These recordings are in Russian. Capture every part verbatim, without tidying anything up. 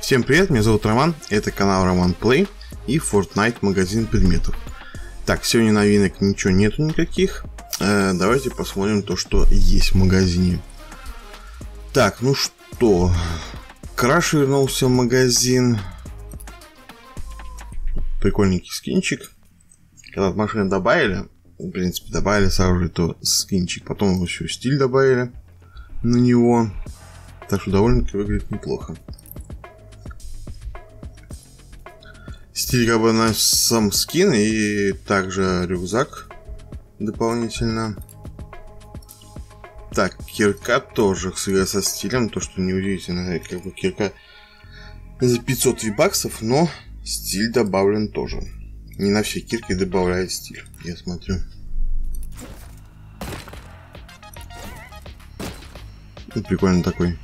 Всем привет, меня зовут Роман, это канал Роман Play и Fortnite магазин предметов. Так, сегодня новинок ничего нету никаких, э, давайте посмотрим то, что есть в магазине. Так, ну что, Краш вернулся в магазин. Прикольненький скинчик. Когда машины добавили, в принципе добавили сразу же то скинчик, потом еще стиль добавили на него. Так что довольно-таки выглядит неплохо. Стиль как бы на сам скин и также рюкзак дополнительно. Так, кирка тоже со стилем, то что неудивительно, как бы кирка за пятьсот вибаксов, но стиль добавлен тоже. Не на все кирки добавляет стиль, я смотрю. Ну, прикольно такой.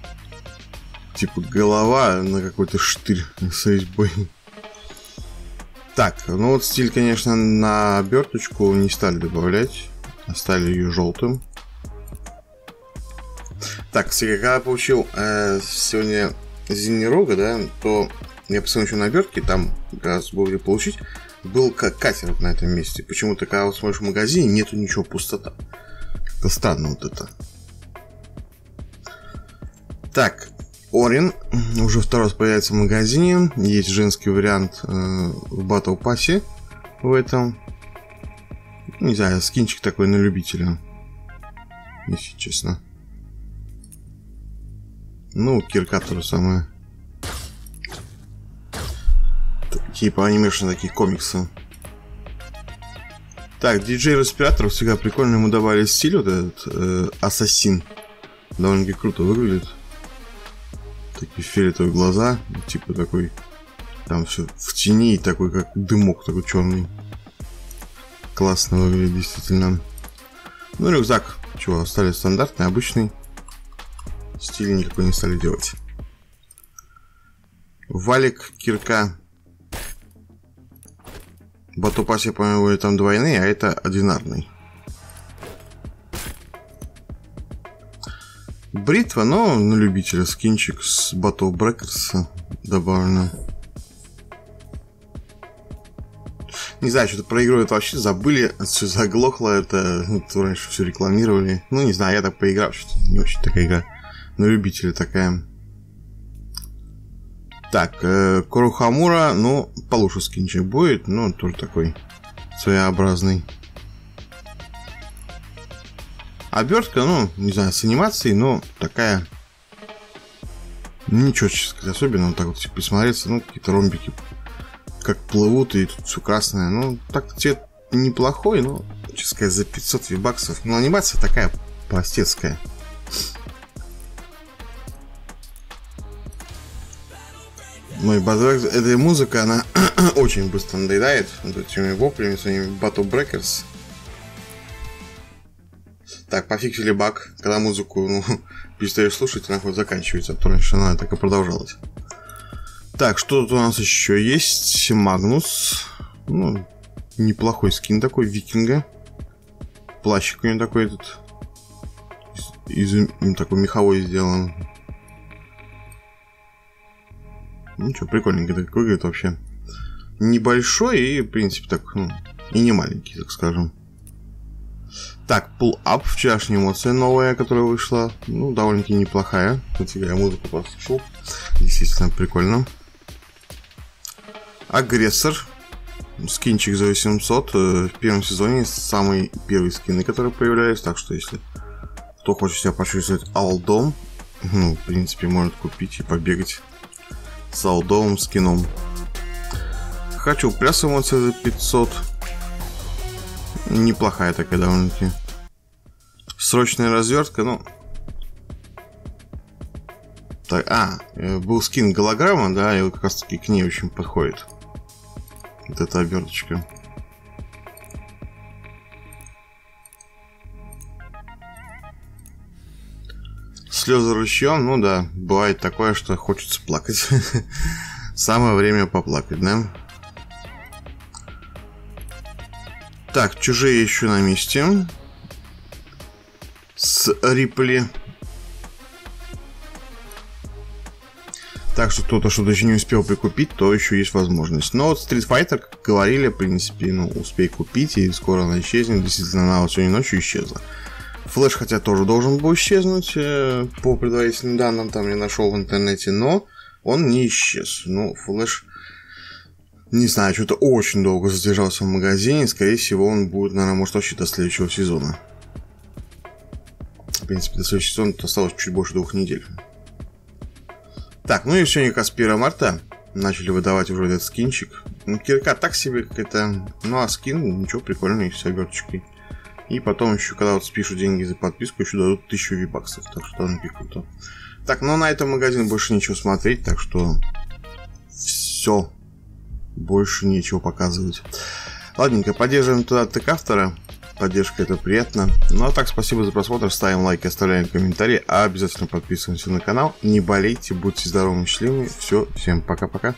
Типа голова на какой-то штырь с резьбой. Так, ну вот стиль, конечно, на оберточку не стали добавлять. Оставили ее желтым. Так, когда я получил э, сегодня Зенирога, да, то я посмотрел еще на обертке, там раз было где получить, был катер вот на этом месте. Почему-то, когда вот смотришь в магазине, нету ничего, пустота. Как-то странно вот это. Так, Orin уже второй раз появляется в магазине. Есть женский вариант э, в Battle Pass в этом. Не знаю, скинчик такой на любителя, если честно. Ну, кирка тоже самое. Такие по анимешные такие комиксы. Так, диджей Респиратор всегда прикольно, ему добавили стиль вот этот э, ассасин. Довольно-таки круто выглядит. Такие фиолетовые глаза, типа такой, там все в тени, и такой как дымок такой черный. Классно выглядит действительно. Ну, рюкзак, чего, стали стандартный, обычный. Стиль никакой не стали делать. Валик, кирка. Батупас, я по-моему, там двойные, а это одинарный. Бритва, но на любителя, скинчик с Battle Breakers добавлено. Не знаю, что-то про игру это вообще забыли, все заглохло, это ну, раньше все рекламировали. Ну не знаю, я так поиграл, что-то не очень такая игра. На любителя такая. Так, э, Курухамура, ну получше скинчик будет, но тоже такой своеобразный. Обертка, ну, не знаю, с анимацией, но такая. Ничего, честно сказать, особенного. Так вот, посмотреться, ну, какие-то ромбики как плывут, и тут все красное. Ну, так цвет неплохой, но, честно сказать, за пятьсот вибаксов. Но анимация такая простецкая. Ну и Battle Breakers, эта музыка, она очень быстро надоедает. Вот этими воплями, своими Battle Breakers. Так, пофиксили баг, когда музыку ну, перестаешь слушать, она хоть заканчивается, а то раньше она так и продолжалась. Так, что тут у нас еще есть? Магнус. Ну, неплохой скин такой, викинга. Плащик у него такой этот. Из, из, такой меховой сделан. Ну что, прикольненько так выглядит вообще. Небольшой и, в принципе, так, ну, и не маленький, так скажем. Так, Pull Up, вчерашняя эмоция новая, которая вышла. Ну, довольно-таки неплохая. Кстати, я музыку послушал. Действительно прикольно. Агрессор. Скинчик за восемьсот. В первом сезоне самые первые скины, которые появлялись. Так что, если кто хочет себя почувствовать Алдом, ну, в принципе, может купить и побегать с Алдомом скином. Хочу пляс эмоция за пятьсот. Неплохая такая довольно-таки. Срочная развертка, ну. Так, а, был скин голограмма, да, и вот как раз таки к ней очень подходит. Вот эта оберточка. Слезы ручьем, ну да, бывает такое, что хочется плакать. Самое время поплакать, да? Так, чужие еще на месте. С Рипли. Так что кто-то что-то еще не успел прикупить, то еще есть возможность. Но вот Стритфайтер, как говорили, в принципе, ну, успей купить, и скоро она исчезнет. Действительно, она вот сегодня ночью исчезла. Флэш, хотя тоже должен был исчезнуть, по предварительным данным, там я нашел в интернете, но он не исчез. Ну, Флэш, не знаю, что-то очень долго задержался в магазине. Скорее всего, он будет, наверное, может, вообще до следующего сезона. В принципе, до следующего сезона осталось чуть больше двух недель. Так, ну и сегодня как раз первого марта начали выдавать уже этот скинчик. Ну, кирка так себе какая-то, ну а скин, ничего, прикольный, с оберточкой. И потом еще, когда вот спишут деньги за подписку, еще дадут тысячу вибаксов, так что там круто. Так, ну на этом магазин больше нечего смотреть, так что все, больше нечего показывать. Ладненько, поддерживаем туда тык автора, поддержка это приятно. Ну а так, спасибо за просмотр, ставим лайки, оставляем комментарии, а обязательно подписываемся на канал. Не болейте, будьте здоровы и счастливы. Все, всем пока-пока.